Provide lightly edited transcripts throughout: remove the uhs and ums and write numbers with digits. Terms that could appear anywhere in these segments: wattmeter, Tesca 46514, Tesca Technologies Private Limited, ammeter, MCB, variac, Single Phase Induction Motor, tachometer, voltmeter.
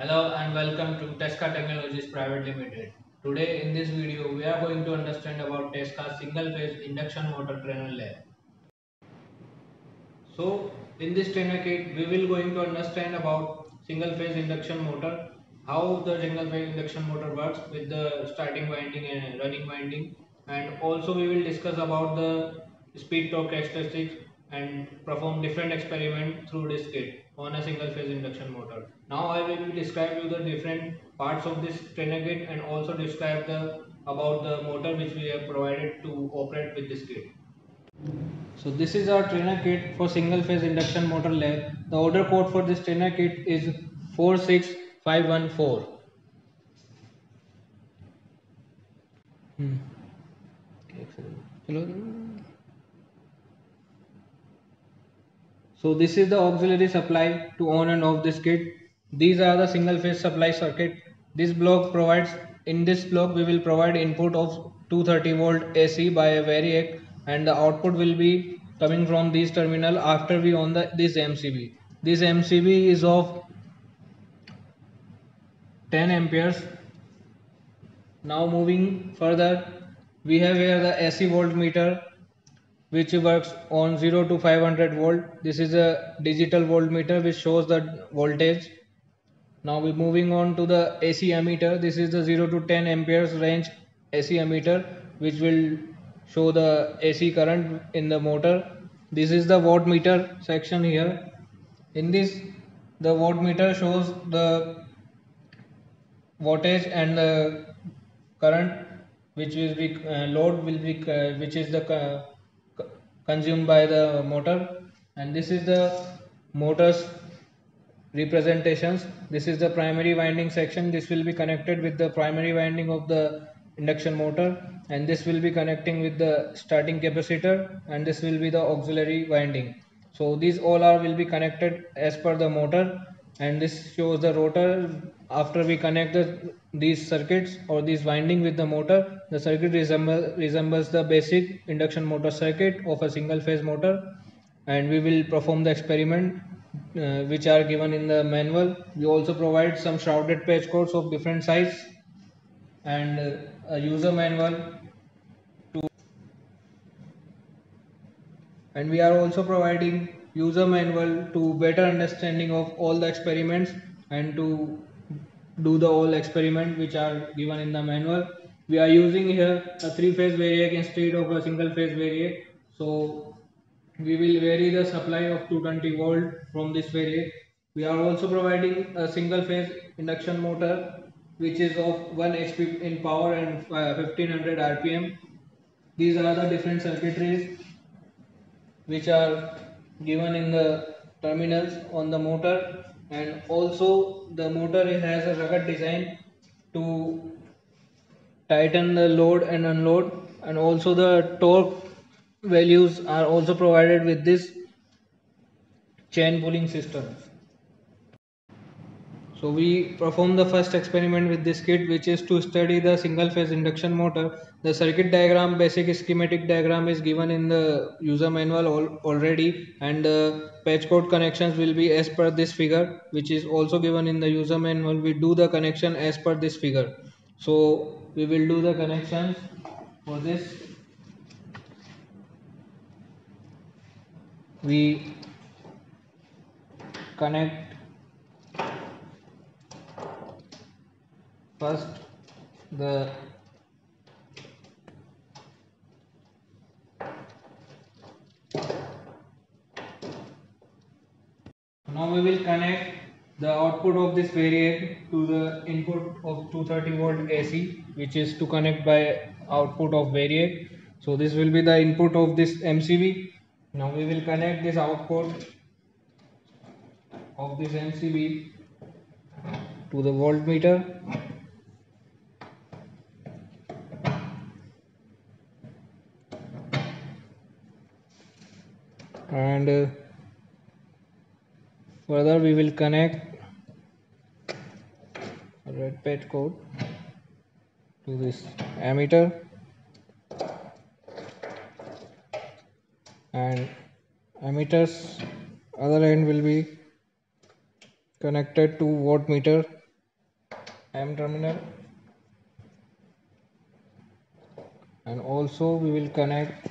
Hello and welcome to Tesca Technologies Private Limited. Today in this video we are going to understand about Tesca single phase induction motor trainer lathe. So in this trainer kit we will going to understand about single phase induction motor, how the single phase induction motor works with the starting winding and running winding, and also we will discuss about the speed torque characteristics and perform different experiments through this kit on a single phase induction motor. Now I will describe you the different parts of this trainer kit and also describe about the motor which we have provided to operate with this kit. So this is our trainer kit for single phase induction motor lathe. The order code for this trainer kit is 46514. So this is the auxiliary supply to on and off this kit. These are the single phase supply circuit. In this block we will provide input of 230 volt AC by a variac, and the output will be coming from these terminal after we on this MCB. This MCB is of 10 amperes. Now moving further, we have here the AC voltmeter, which works on 0 to 500 volt. This is a digital voltmeter which shows the voltage. Now we're moving on to the AC ammeter. This is the 0 to 10 amperes range AC ammeter which will show the AC current in the motor. This is the wattmeter section here. In this, the wattmeter shows the wattage and the current which will be consumed by the motor, and this is the motor's representations. This is the primary winding section. This will be connected with the primary winding of the induction motor, and this will be connecting with the starting capacitor, and this will be the auxiliary winding. So these all will be connected as per the motor, and this shows the rotor. After we connect these circuits or these winding with the motor, the circuit resembles the basic induction motor circuit of a single phase motor, and we will perform the experiment which are given in the manual. We also provide some shrouded page codes of different size and a user manual and we are also providing user manual to better understanding of all the experiments and to do the all experiment which are given in the manual. We are using here a 3-phase variac instead of a single-phase variac. So we will vary the supply of 220 volt from this variac. We are also providing a single-phase induction motor which is of 1 HP in power and 1500 RPM. These are the different circuitries which are given in the terminals on the motor, and also the motor has a rugged design to tighten the load and unload, and also the torque values are also provided with this chain pulling system. So we perform the first experiment with this kit, which is to study the single phase induction motor. The circuit diagram, basic schematic diagram is given in the user manual already, and the patch code connections will be as per this figure, which is also given in the user manual. We do the connection as per this figure. So we will do the connections for this. We connect first the Now we will connect the output of this variac to the input of 230 volt AC, which is to connect by output of variac. So this will be the input of this MCB. Now we will connect this output of this MCB to the voltmeter. And further we will connect a red patch code to this ammeter, and ammeter's other end will be connected to wattmeter M terminal, and also we will connect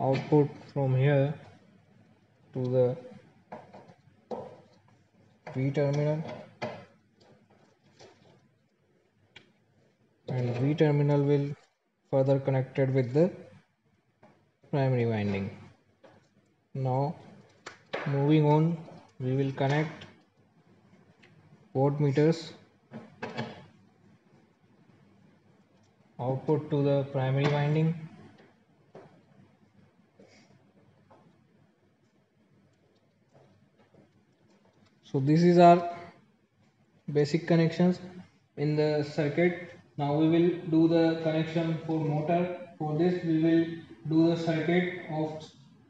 output from here to the P terminal, and V terminal will further connected with the primary winding. Now moving on, we will connect voltmeters output to the primary winding, so this is our basic connections in the circuit. Now we will do the connection for motor. For this we will do the circuit of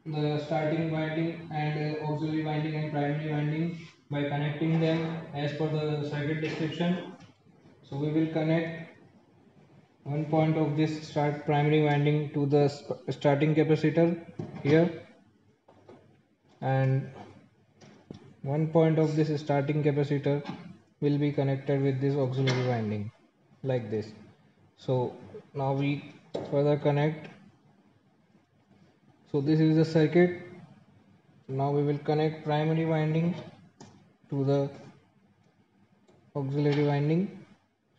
the starting winding and auxiliary winding and primary winding by connecting them as per the circuit description. So we will connect one point of this start primary winding to the starting capacitor here, and one point of this starting capacitor will be connected with this auxiliary winding, like this. So now we further connect. So this is the circuit. Now we will connect primary winding to the auxiliary winding,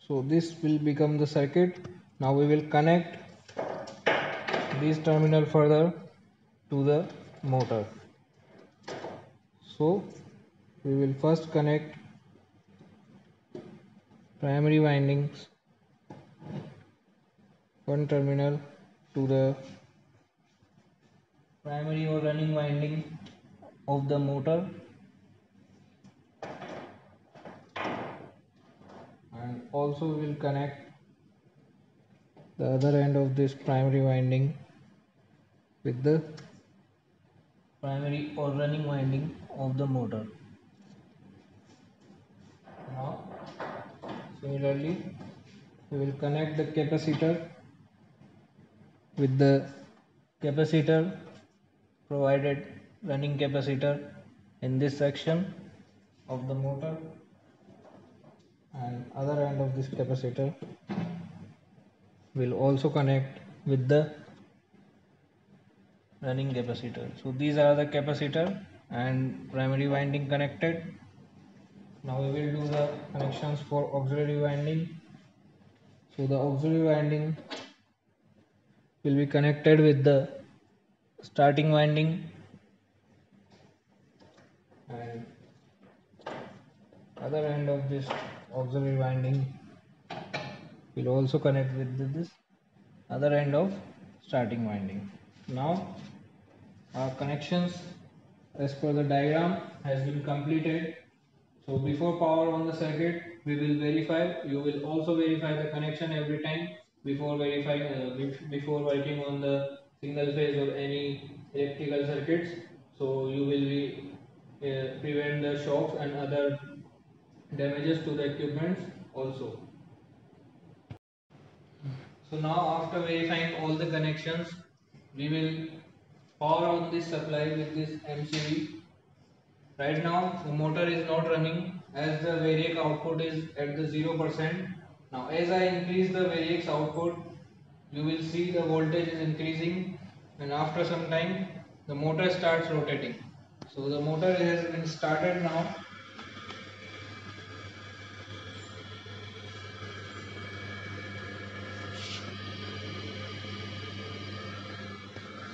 so this will become the circuit. Now we will connect this terminal further to the motor. So we will first connect primary windings one terminal to the primary or running winding of the motor, and also we will connect the other end of this primary winding with the primary or running winding of the motor. Now similarly we will connect the capacitor with the capacitor, provided running capacitor in this section of the motor, and other end of this capacitor will also connect with the running capacitor. So these are the capacitor and primary winding connected. Now we will do the connections for auxiliary winding. So the auxiliary winding will be connected with the starting winding, and other end of this auxiliary winding will also connect with this other end of starting winding. Now our connections as per the diagram has been completed. So before power on the circuit we will verify. You will also verify the connection every time before verifying before working on the single phase or any electrical circuits, so you will be, prevent the shocks and other damages to the equipments also. So now after verifying all the connections, we will power on this supply with this MCV. Right now the motor is not running as the variac output is at the 0%. Now as I increase the variac output, you will see the voltage is increasing, and after some time the motor starts rotating. So the motor has been started now.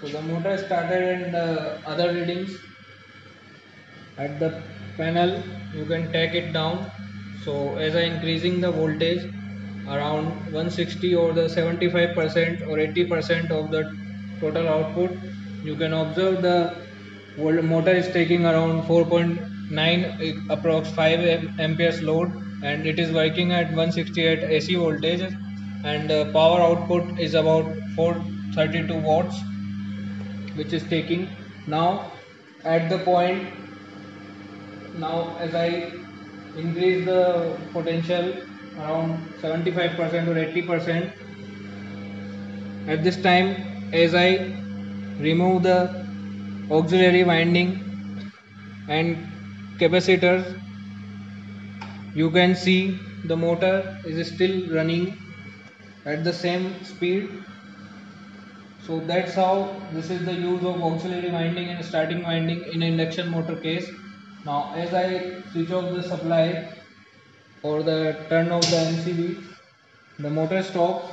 So the motor started, and the other readings at the panel you can take it down. So as I increasing the voltage around 160 or the 75% or 80% of the total output, you can observe the motor is taking around 4.9 approx 5 amperes load, and it is working at 168 AC voltage, and the power output is about 432 watts which is taking. Now at the point, now as I increase the potential around 75% or 80%, at this time as I remove the auxiliary winding and capacitors, You can see the motor is still running at the same speed. So that's how this is the use of auxiliary winding and starting winding in induction motor case. Now as I switch off the supply or the turn off the MCB, the motor stops.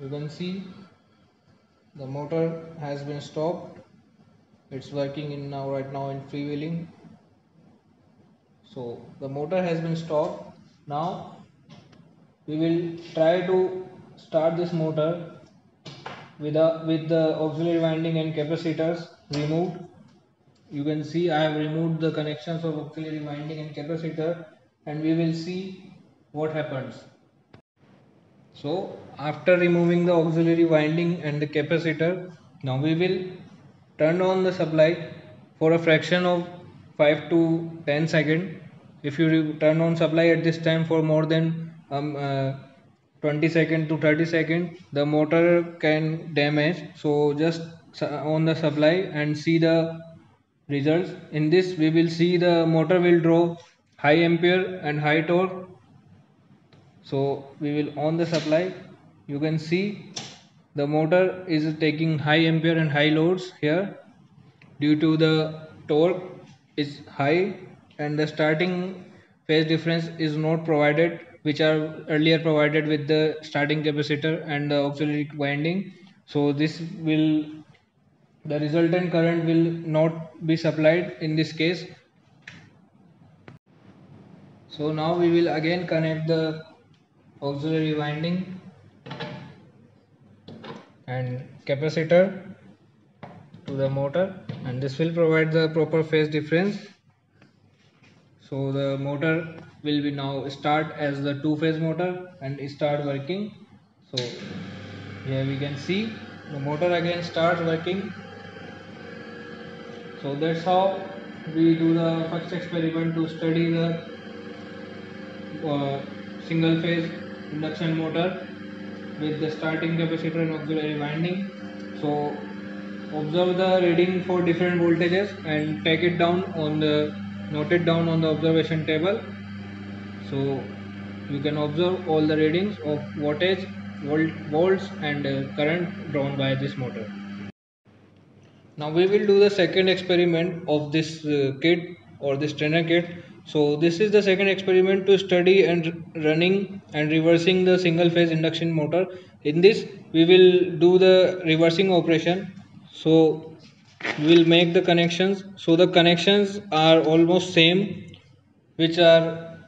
You can see the motor has been stopped. It's working in now right now in freewheeling. So the motor has been stopped. Now we will try to start this motor with the auxiliary winding and capacitors removed. You can see I have removed the connections of auxiliary winding and capacitor, and we will see what happens. So after removing the auxiliary winding and the capacitor, now we will turn on the supply for a fraction of 5 to 10 seconds. If you turn on supply at this time for more than 20 seconds to 30 seconds, the motor can damage. So just on the supply and see the results. In this we will see the motor will draw high ampere and high torque. So we will on the supply. You can see the motor is taking high ampere and high loads here due to the torque is high and the starting phase difference is not provided, which are earlier provided with the starting capacitor and the auxiliary winding. So this will, the resultant current will not be supplied in this case. So now we will again connect the auxiliary winding and capacitor to the motor, and this will provide the proper phase difference. So the motor will be now start as the two-phase motor and start working. So here we can see the motor again starts working. So that's how we do the first experiment to study the single-phase induction motor with the starting capacitor and auxiliary winding. So observe the reading for different voltages and take it down on the, note it down on the observation table. So you can observe all the readings of wattage, volts and current drawn by this motor. Now we will do the second experiment of this kit or this trainer kit. So this is the second experiment to study and running and reversing the single phase induction motor. In this we will do the reversing operation. So we will make the connections. So the connections are almost same which are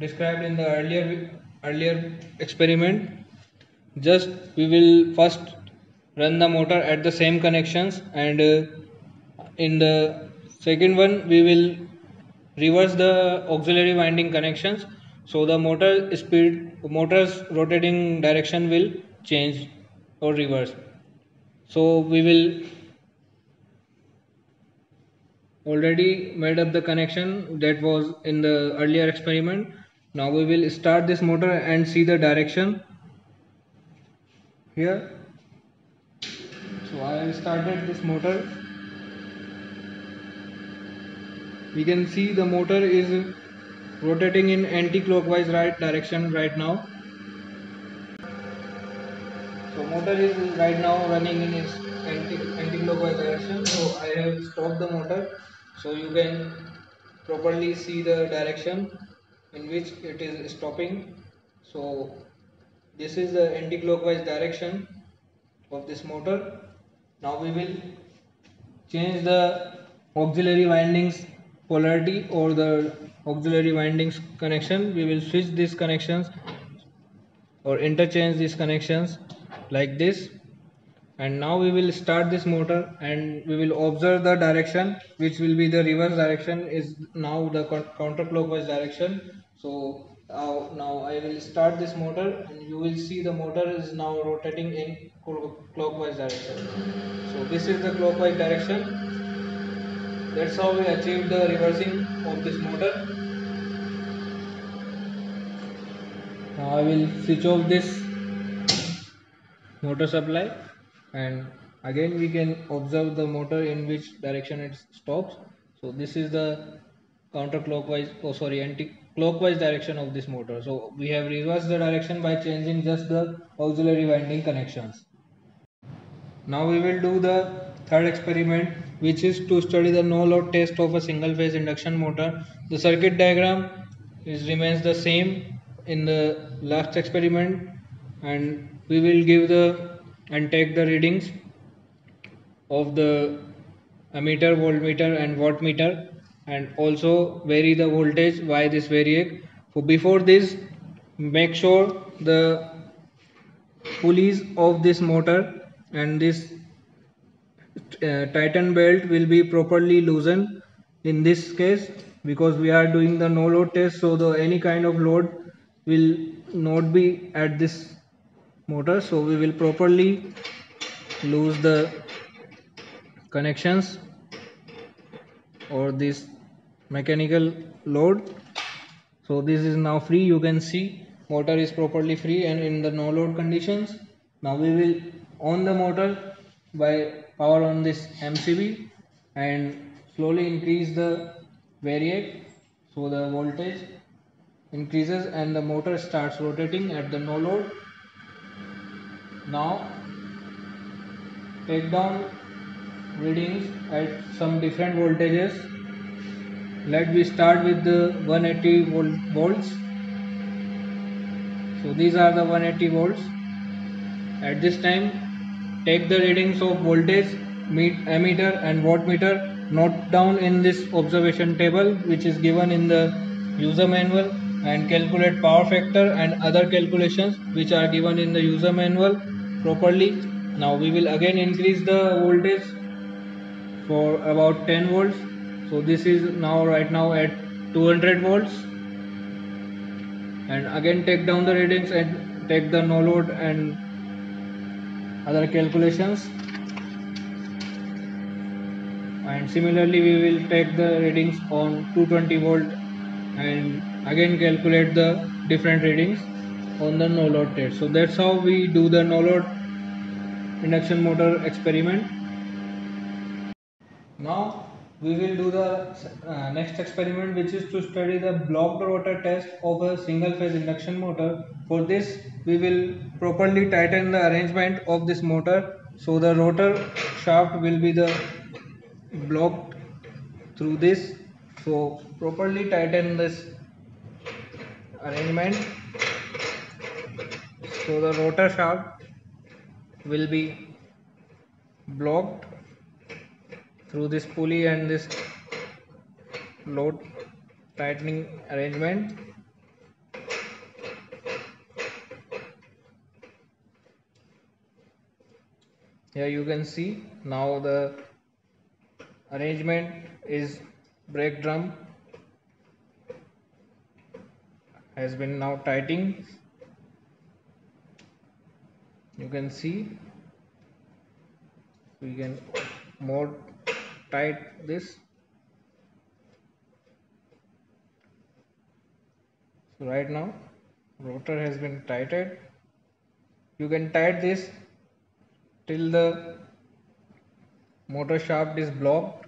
described in the earlier experiment. Just we will first run the motor at the same connections, and in the second one we will reverse the auxiliary winding connections, so the motor's rotating direction will change or reverse. So we will already made up the connection that was in the earlier experiment. Now we will start this motor and see the direction here. So I have started this motor. We can see the motor is rotating in anti-clockwise right direction right now. So motor is right now running in its anti-clockwise direction. So I have stopped the motor, so you can properly see the direction in which it is stopping. So this is the anti-clockwise direction of this motor. Now we will change the auxiliary windings polarity or the auxiliary windings connection. We will switch these connections or interchange these connections like this, and now we will start this motor and we will observe the direction, which will be the reverse direction, is now the counterclockwise direction. So now I will start this motor and you will see the motor is now rotating in clockwise direction. So this is the clockwise direction. That's how we achieved the reversing of this motor. Now I will switch off this motor supply and Again we can observe the motor in which direction it stops. So this is the anti-clockwise direction of this motor. So we have reversed the direction by changing just the auxiliary winding connections. Now we will do the third experiment, which is to study the no load test of a single phase induction motor. The circuit diagram remains the same in the last experiment, and we will give the and take the readings of the ammeter, voltmeter and wattmeter, and also vary the voltage by this variac. So before this, make sure the pulleys of this motor and this tighten belt will be properly loosened in this case, because we are doing the no load test, so any kind of load will not be at this motor. So we will properly loose the connections or this mechanical load. So this is now free. You can see motor is properly free and in the no load conditions. Now we will on the motor by power on this MCB and slowly increase the variac, so the voltage increases and the motor starts rotating at the no load. Now take down readings at some different voltages. Let me start with the 180 volts. So these are the 180 volts. At this time, take the readings of voltage, ammeter and wattmeter, note down in this observation table which is given in the user manual, and calculate power factor and other calculations which are given in the user manual properly. Now we will again increase the voltage for about 10 volts. So this is now at 200 volts, and again take down the readings and take the no load and other calculations, and similarly we will take the readings on 220 volt and again calculate the different readings on the no load test. So that's how we do the no load induction motor experiment. Now we will do the next experiment, which is to study the blocked rotor test of a single phase induction motor. For this we will properly tighten the arrangement of this motor, so the rotor shaft will be blocked through this. So properly tighten this arrangement, so the rotor shaft will be blocked through this pulley and this load tightening arrangement. Here you can see now the arrangement is brake drum has been now tightening. You can see we can more tight this. So right now rotor has been tightened. You can tighten this till the motor shaft is blocked.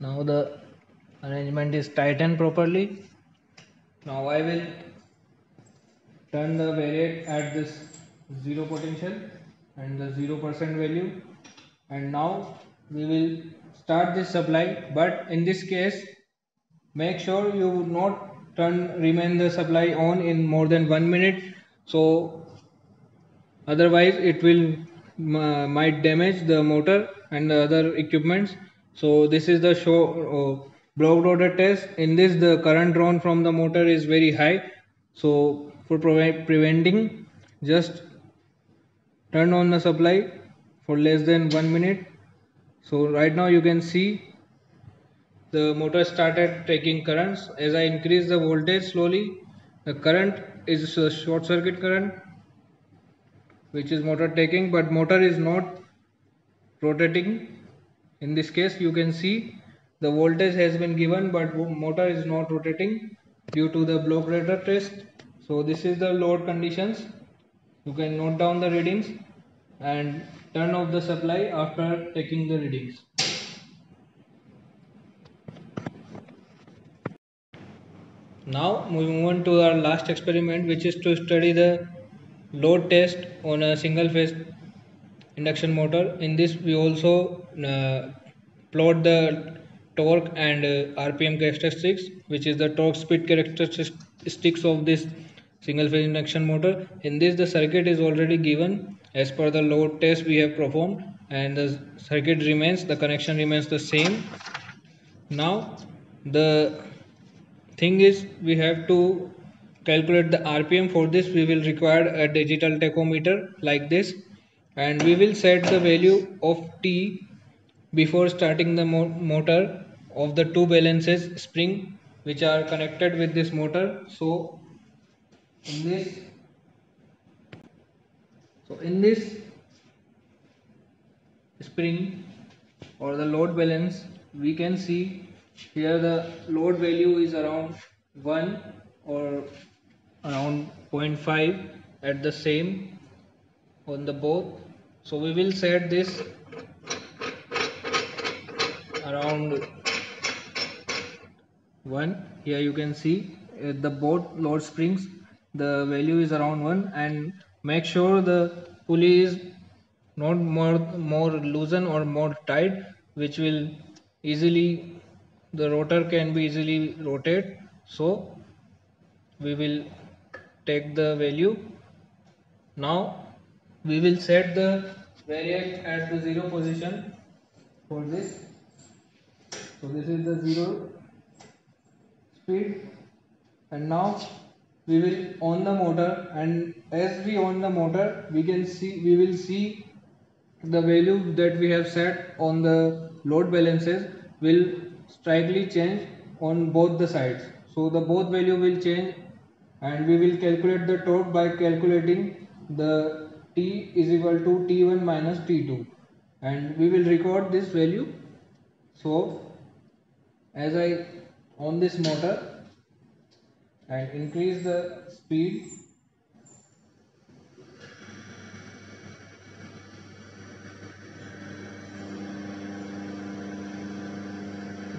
Now the arrangement is tightened properly. Now I will turn the variac at this zero potential and the 0% value, and now we will start this supply, but in this case make sure you would not remain the supply on in more than 1 minute, so otherwise it will might damage the motor and the other equipments. So this is the blocked rotor test. In this the current drawn from the motor is very high, so for preventing, just turn on the supply for less than 1 minute. So right now you can see the motor started taking currents. As I increase the voltage slowly, the current is a short circuit current which is motor taking, but motor is not rotating. In this case you can see the voltage has been given but motor is not rotating due to the blocked rotor test. So this is the load conditions. You can note down the readings and turn off the supply after taking the readings. Now moving on to our last experiment, which is to study the load test on a single phase induction motor. In this we also plot the torque and RPM characteristics, which is the torque speed characteristics of this single phase induction motor. In this the circuit is already given as per the load test we have performed, and the circuit remains, the connection remains the same. Now the thing is, we have to calculate the RPM. For this we will require a digital tachometer like this, and we will set the value of T before starting the motor of the two balances spring which are connected with this motor. So in this spring or the load balance, we can see here the load value is around 1 or around 0.5 at the same on the both. So we will set this around 1. Here you can see at the both load springs the value is around 1, and make sure the pulley is not more loosen or more tight, which will easily, the rotor can be easily rotated. So we will take the value. Now we will set the variac at the 0 position for this. So this is the 0 speed, and now we will on the motor, and as we on the motor we will see the value that we have set on the load balances will slightly change on both the sides. So the both value will change, and we will calculate the torque by calculating the T is equal to T1 minus T2, and we will record this value. So as I on this motor and increase the speed,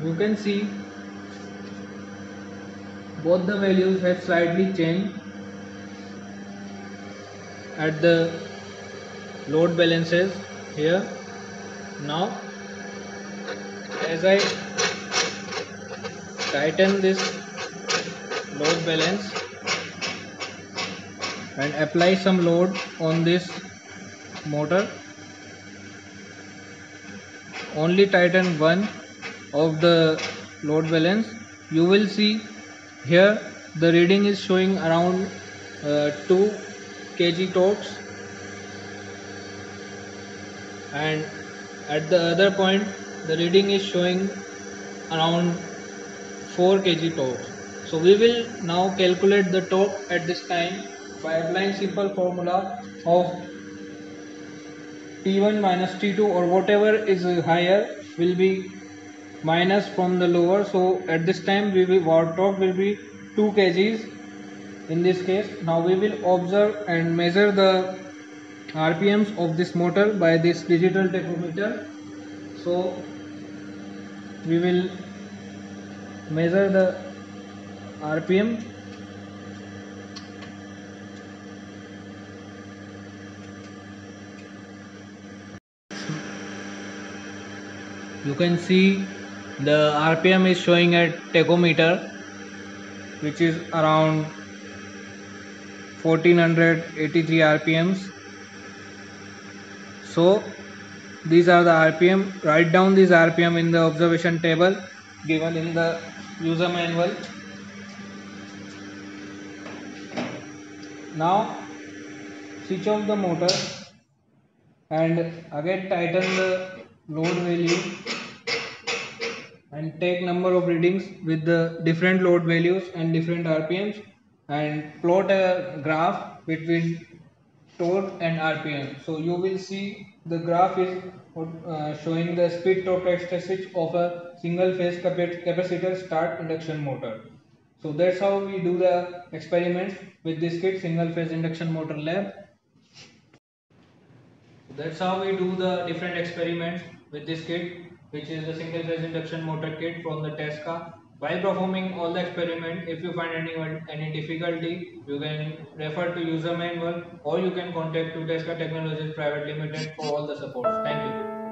you can see both the values have slightly changed at the load balances here. Now as I tighten this load balance and apply some load on this motor, only tighten one of the load balance, you will see here the reading is showing around 2 kg torques, and at the other point the reading is showing around 4 kg torques. So we will now calculate the torque at this time by applying simple formula of T1 minus T2, or whatever is higher will be minus from the lower. So at this time our torque will be 2 kgs in this case. Now we will observe and measure the RPMs of this motor by this digital tachometer. So we will measure the RPM, you can see the RPM is showing at tachometer, which is around 1483 RPMs. So these are the RPM. Write down these RPM in the observation table given in the user manual. Now switch off the motor and again tighten the load value and take number of readings with the different load values and different RPMs, and plot a graph between torque and RPM. So you will see the graph is showing the speed torque characteristics of a single phase capacitor start induction motor. So that's how we do the experiments with this kit, single phase induction motor lab. That's how we do the different experiments with this kit, which is the single phase induction motor kit from the Tesca. While performing all the experiment, if you find any difficulty, you can refer to user manual or you can contact Tesca Technologies Private Limited for all the support. Thank you.